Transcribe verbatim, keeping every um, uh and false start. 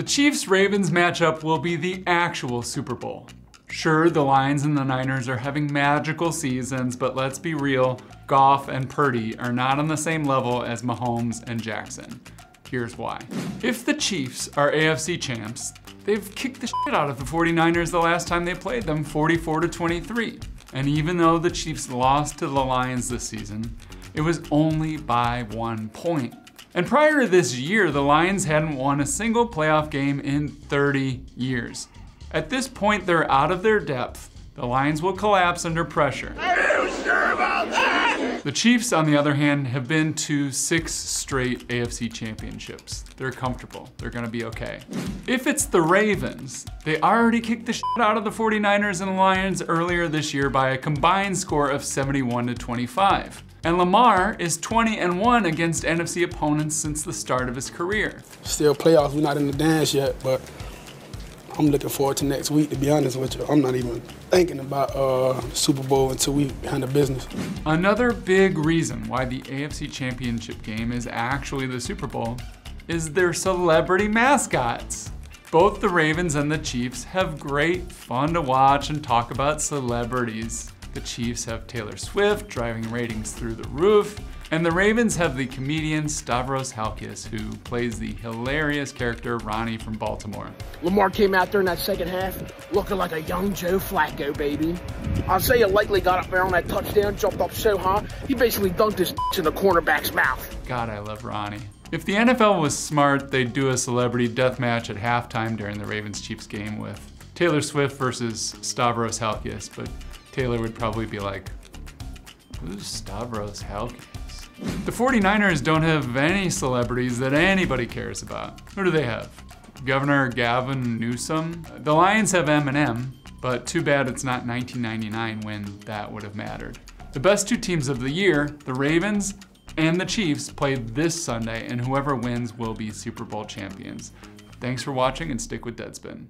The Chiefs-Ravens matchup will be the actual Super Bowl. Sure, the Lions and the Niners are having magical seasons, but let's be real, Goff and Purdy are not on the same level as Mahomes and Jackson. Here's why. If the Chiefs are A F C champs, they've kicked the shit out of the forty-niners the last time they played them, forty-four to twenty-three. And even though the Chiefs lost to the Lions this season, it was only by one point. And prior to this year, the Lions hadn't won a single playoff game in thirty years. At this point, they're out of their depth. The Lions will collapse under pressure. Are you sure about that? The Chiefs, on the other hand, have been to six straight A F C championships. They're comfortable. They're gonna be okay. If it's the Ravens, they already kicked the shit out of the forty-niners and Lions earlier this year by a combined score of seventy-one to twenty-five. And Lamar is twenty and one against N F C opponents since the start of his career. Still playoffs, we're not in the dance yet, but I'm looking forward to next week, to be honest with you. I'm not even thinking about uh, Super Bowl until we handle business. Another big reason why the A F C Championship game is actually the Super Bowl is their celebrity mascots. Both the Ravens and the Chiefs have great fun to watch and talk about celebrities. The Chiefs have Taylor Swift driving ratings through the roof, and the Ravens have the comedian Stavros Halkias, who plays the hilarious character Ronnie from Baltimore. Lamar came out there in that second half looking like a young Joe Flacco, baby. Isaiah Likely got up there on that touchdown, jumped up so high, he basically dunked his in the cornerback's mouth. God, I love Ronnie. If the N F L was smart, they'd do a celebrity death match at halftime during the Ravens-Chiefs game with Taylor Swift versus Stavros Halkias, but Taylor would probably be like, who's Stavros Halkias? The forty-niners don't have any celebrities that anybody cares about. Who do they have? Governor Gavin Newsom? The Lions have Eminem, but too bad it's not nineteen ninety-nine when that would have mattered. The best two teams of the year, the Ravens and the Chiefs, played this Sunday, and whoever wins will be Super Bowl champions. Thanks for watching and stick with Deadspin.